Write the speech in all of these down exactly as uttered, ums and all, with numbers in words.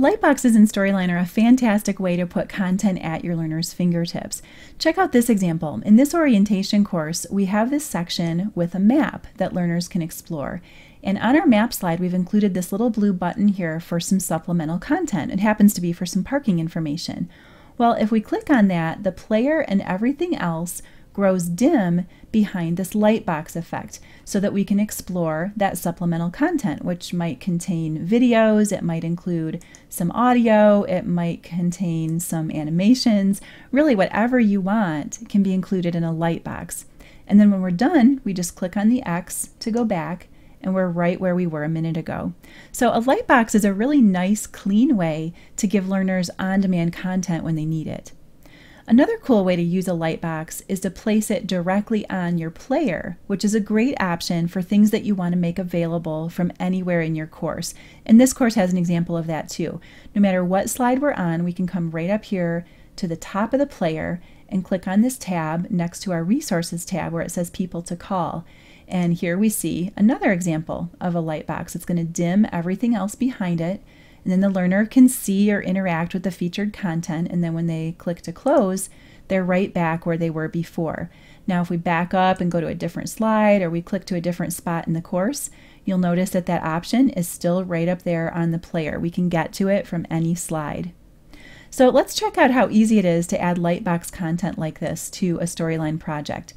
Lightboxes in Storyline are a fantastic way to put content at your learner's fingertips. Check out this example. In this orientation course, we have this section with a map that learners can explore. And on our map slide, we've included this little blue button here for some supplemental content. It happens to be for some parking information. Well, if we click on that, the player and everything else grows dim behind this lightbox effect so that we can explore that supplemental content, which might contain videos, it might include some audio, it might contain some animations. Really, whatever you want can be included in a lightbox. And then when we're done, we just click on the X to go back, and we're right where we were a minute ago. So a lightbox is a really nice, clean way to give learners on-demand content when they need it. Another cool way to use a lightbox is to place it directly on your player, which is a great option for things that you want to make available from anywhere in your course. And this course has an example of that too. No matter what slide we're on, we can come right up here to the top of the player and click on this tab next to our Resources tab where it says People to Call. And here we see another example of a lightbox. It's going to dim everything else behind it, and then the learner can see or interact with the featured content, and then when they click to close, they're right back where they were before. Now if we back up and go to a different slide, or we click to a different spot in the course, you'll notice that that option is still right up there on the player. We can get to it from any slide. So let's check out how easy it is to add lightbox content like this to a Storyline project.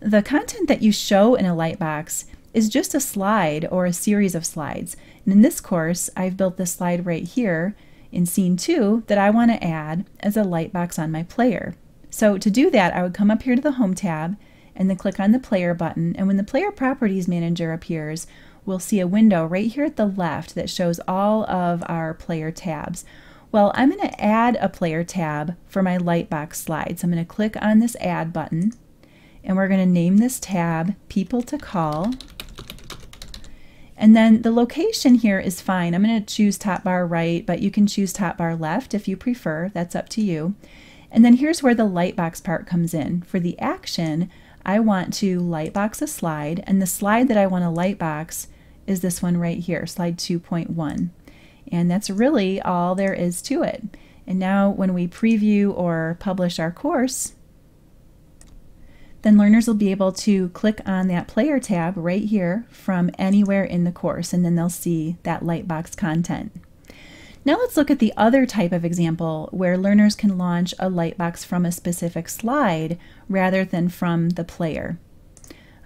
The content that you show in a lightbox is just a slide or a series of slides. And in this course, I've built this slide right here in scene two that I want to add as a lightbox on my player. So to do that, I would come up here to the Home tab and then click on the Player button. And when the Player Properties Manager appears, we'll see a window right here at the left that shows all of our player tabs. Well, I'm going to add a player tab for my lightbox slide. So I'm going to click on this Add button, and we're going to name this tab People to Call. And then the location here is fine. I'm going to choose top bar right, but you can choose top bar left if you prefer. That's up to you. And then here's where the lightbox part comes in. For the action, I want to lightbox a slide, and the slide that I want to lightbox is this one right here, slide two point one. And that's really all there is to it. And now when we preview or publish our course, then learners will be able to click on that player tab right here from anywhere in the course, and then they'll see that lightbox content. Now let's look at the other type of example where learners can launch a lightbox from a specific slide rather than from the player.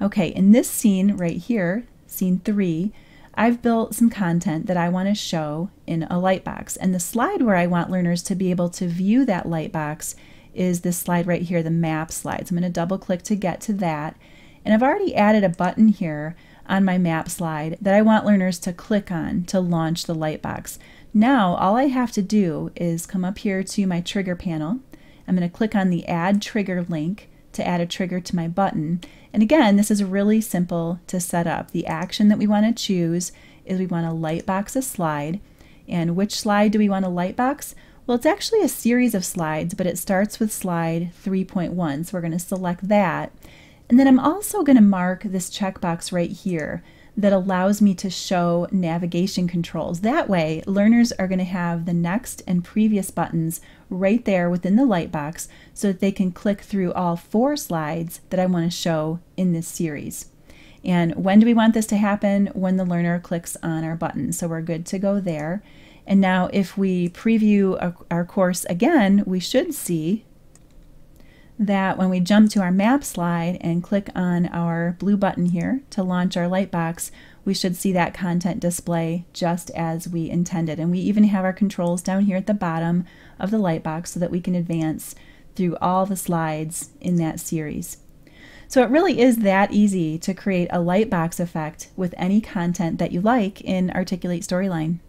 Okay, in this scene right here, scene three, I've built some content that I want to show in a lightbox, and the slide where I want learners to be able to view that lightbox is this slide right here, the map slide. So I'm going to double click to get to that, and I've already added a button here on my map slide that I want learners to click on to launch the lightbox. Now all I have to do is come up here to my trigger panel. I'm going to click on the Add Trigger link to add a trigger to my button. And again, this is really simple to set up. The action that we want to choose is we want to lightbox a slide. And which slide do we want to lightbox? Well, it's actually a series of slides, but it starts with slide three point one, so we're going to select that. And then I'm also going to mark this checkbox right here that allows me to show navigation controls. That way, learners are going to have the next and previous buttons right there within the lightbox so that they can click through all four slides that I want to show in this series. And when do we want this to happen? When the learner clicks on our button. So we're good to go there. And now if we preview our course again, we should see that when we jump to our map slide and click on our blue button here to launch our lightbox, we should see that content display just as we intended. And we even have our controls down here at the bottom of the lightbox so that we can advance through all the slides in that series. So it really is that easy to create a lightbox effect with any content that you like in Articulate Storyline.